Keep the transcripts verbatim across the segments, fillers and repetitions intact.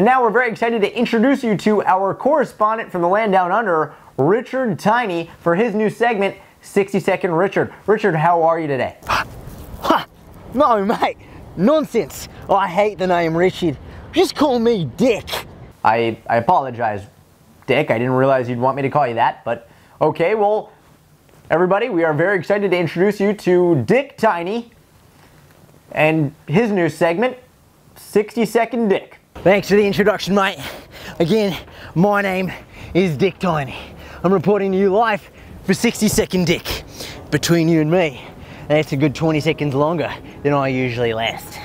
And now we're very excited to introduce you to our correspondent from the land down under, Richard Tiny, for his new segment, sixty second Richard. Richard, how are you today? Ha! No, mate. Nonsense. Oh, I hate the name Richard. Just call me Dick. I, I apologize, Dick. I didn't realize you'd want me to call you that, but okay, well, everybody, we are very excited to introduce you to Dick Tiny and his new segment, sixty second Dick. Thanks for the introduction, mate. Again, my name is Dick Tiny. I'm reporting to you live for sixty second Dick. Between you and me, that's a good twenty seconds longer than I usually last.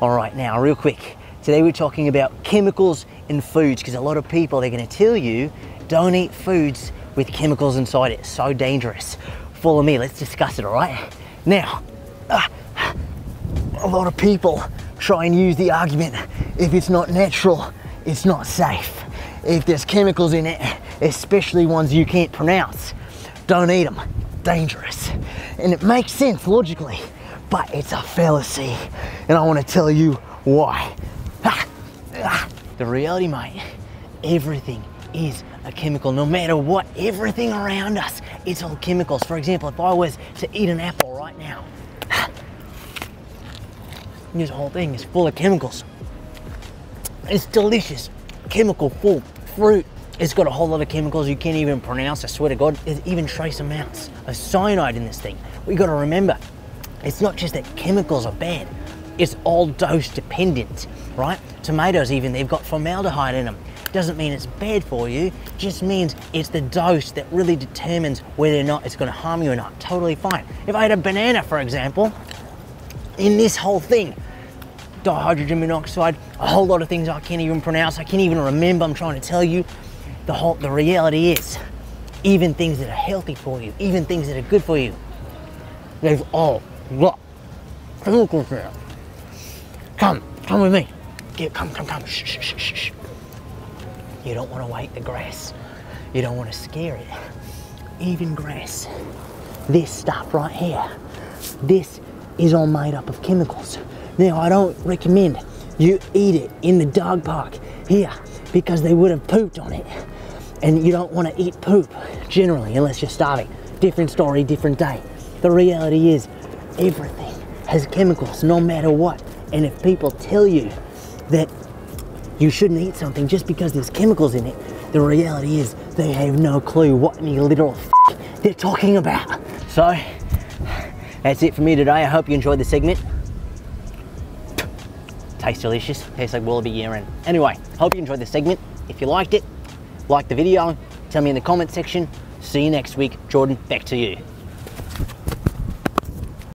All right, now, real quick. Today we're talking about chemicals and foods, because a lot of people, they're gonna tell you, don't eat foods with chemicals inside it. It's so dangerous. Follow me, let's discuss it, all right? Now, uh, a lot of people try and use the argument, if it's not natural, it's not safe. If there's chemicals in it, especially ones you can't pronounce, don't eat them, dangerous. And it makes sense logically, but it's a fallacy. And I wanna tell you why. The reality, mate, everything is a chemical. No matter what, everything around us, it's all chemicals. For example, if I was to eat an apple right now, this whole thing is full of chemicals. It's delicious, chemical full fruit. It's got a whole lot of chemicals you can't even pronounce, I swear to God. There's even trace amounts of cyanide in this thing. We gotta remember, it's not just that chemicals are bad, it's all dose dependent, right? Tomatoes even, they've got formaldehyde in them. Doesn't mean it's bad for you, just means it's the dose that really determines whether or not it's gonna harm you or not. Totally fine. If I had a banana, for example, in this whole thing, dihydrogen monoxide, a whole lot of things I can't even pronounce, I can't even remember, I'm trying to tell you, the whole, the reality is, even things that are healthy for you, even things that are good for you, they've all got chemicals now. Come, come with me. Get, come, come, come. Shh, shh, shh, shh. You don't want to wake the grass. You don't want to scare it. Even grass. This stuff right here, this is all made up of chemicals. Now, I don't recommend you eat it in the dog park here because they would have pooped on it. And you don't want to eat poop generally unless you're starving. Different story, different day. The reality is everything has chemicals no matter what. And if people tell you that you shouldn't eat something just because there's chemicals in it, the reality is they have no clue what in the literal f they're talking about. So, that's it for me today. I hope you enjoyed the segment. Tastes delicious, tastes like wallaby urine. Anyway, hope you enjoyed the segment. If you liked it, like the video, tell me in the comment section. See you next week. Jordan, back to you.